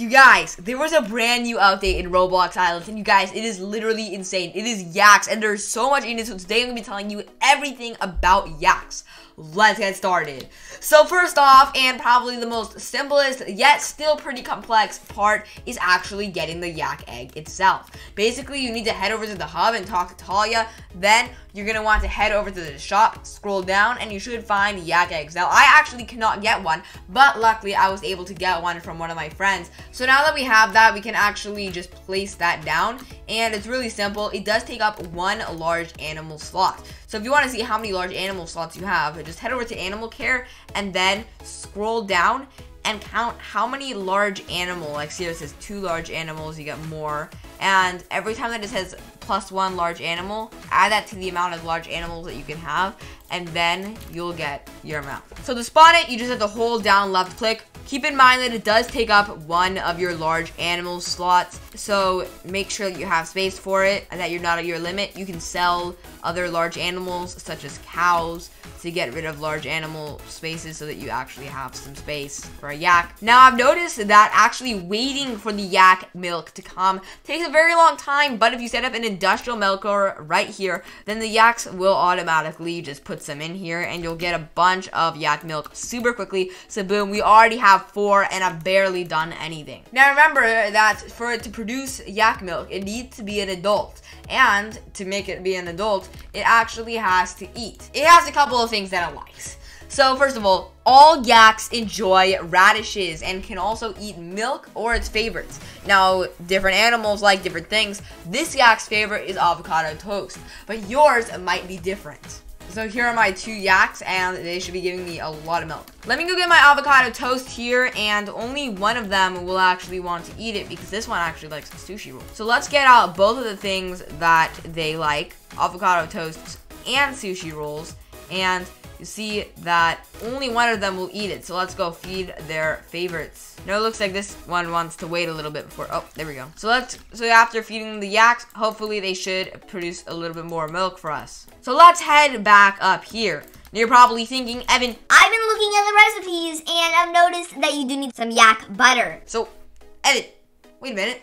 You guys, there was a brand new update in Roblox Islands, and you guys, it is literally insane. It is Yaks, and there's so much in it, so today I'm going to be telling you everything about Yaks. Let's get started. So first off, and probably the most simplest, yet still pretty complex part, is actually getting the yak egg itself. Basically, you need to head over to the hub and talk to Talia. Then, you're going to want to head over to the shop, scroll down, and you should find yak eggs. Now, I actually cannot get one, but luckily I was able to get one from one of my friends. So now that we have that, we can actually just place that down, and it's really simple. It does take up one large animal slot. So if you want to see how many large animal slots you have, just head over to animal care and then scroll down and count how many large animal. Like, see, it says 2 large animals, you get more. And every time that it says plus 1 large animal, add that to the amount of large animals that you can have, and then you'll get your amount. So to spawn it, you just have to hold down left click. Keep in mind that it does take up one of your large animal slots, so make sure that you have space for it and that you're not at your limit. You can sell other large animals, such as cows, to get rid of large animal spaces so that you actually have some space for a yak. Now, I've noticed that actually waiting for the yak milk to come takes a very long time, but if you set up an industrial milker right here, then the yaks will automatically just put some in here, and you'll get a bunch of yak milk super quickly. So boom, we already have 4, and I've barely done anything. Now, remember that for it to produce yak milk, it needs to be an adult, and to make it be an adult, it actually has to eat. It has a couple of things that it likes. So first of all yaks enjoy radishes and can also eat milk or its favorites. Now, different animals like different things. This yak's favorite is avocado toast, but yours might be different. So here are my 2 yaks, and they should be giving me a lot of milk. Let me go get my avocado toast here, and only one of them will actually want to eat it because this one actually likes sushi rolls. So let's get out both of the things that they like, avocado toasts and sushi rolls, and you see that only one of them will eat it. So let's go feed their favorites. Now it looks like this one wants to wait a little bit before, oh, there we go. So after feeding the yaks, hopefully they should produce a little bit more milk for us. So let's head back up here. Now you're probably thinking, Evan, I've been looking at the recipes and I've noticed that you do need some yak butter. So, Evan, wait a minute.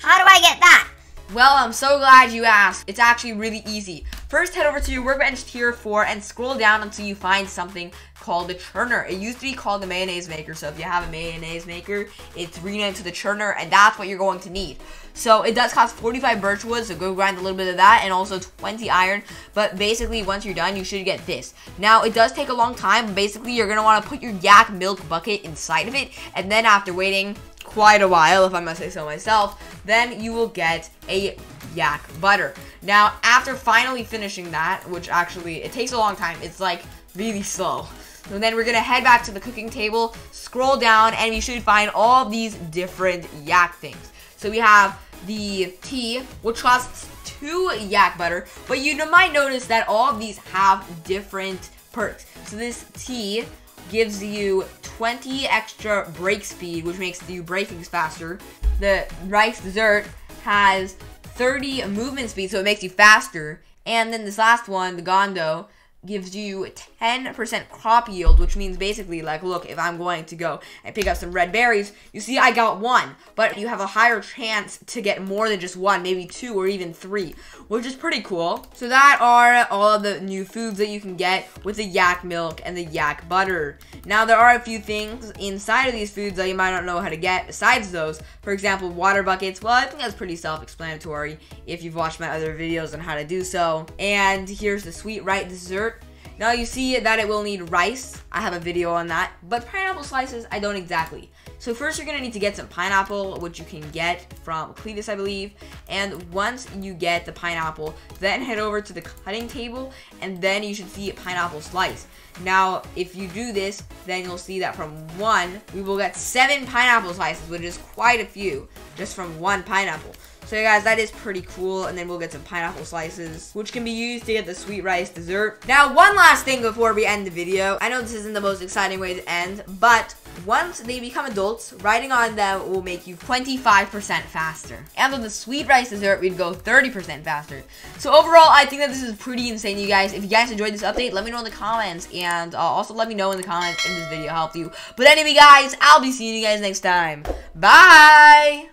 How do I get that? Well, I'm so glad you asked. It's actually really easy. First, head over to your workbench tier 4 and scroll down until you find something called the churner. It used to be called the mayonnaise maker, so if you have a mayonnaise maker, it's renamed to the churner, and that's what you're going to need. So it does cost 45 birch wood, so go grind a little bit of that, and also 20 iron, but basically once you're done, you should get this. Now, it does take a long time, but basically you're going to want to put your yak milk bucket inside of it, and then after waiting quite a while, if I must say so myself, then you will get a yak butter. Now, after finally finishing that, which actually, it takes a long time, it's like really slow. And then we're gonna head back to the cooking table, scroll down, and you should find all these different yak things. So we have the tea, which costs 2 yak butter, but you might notice that all of these have different perks. So this tea gives you 20 extra brake speed, which makes you braking faster. The rice dessert has 30 movement speed, so it makes you faster. And then this last one, the gondo, gives you 10% crop yield, which means basically, like, look, if I'm going to go and pick up some red berries, you see I got 1, but you have a higher chance to get more than just 1, maybe 2 or even 3, which is pretty cool. So that are all of the new foods that you can get with the yak milk and the yak butter. Now, there are a few things inside of these foods that you might not know how to get besides those. For example, water buckets. Well, I think that's pretty self-explanatory if you've watched my other videos on how to do so. And here's the sweet ripe dessert. Now you see that it will need rice. I have a video on that, but pineapple slices, I don't exactly. So first you're gonna need to get some pineapple, which you can get from Cletus, I believe. And once you get the pineapple, then head over to the cutting table, and then you should see a pineapple slice. Now, if you do this, then you'll see that from 1, we will get 7 pineapple slices, which is quite a few, just from 1 pineapple. So yeah, guys, that is pretty cool. And then we'll get some pineapple slices, which can be used to get the sweet rice dessert. Now, one last thing before we end the video. I know this isn't the most exciting way to end, but once they become adults, riding on them will make you 25% faster. And with the sweet rice dessert, we'd go 30% faster. So overall, I think that this is pretty insane, you guys. If you guys enjoyed this update, let me know in the comments. And also let me know in the comments if this video helped you. But anyway, guys, I'll be seeing you guys next time. Bye!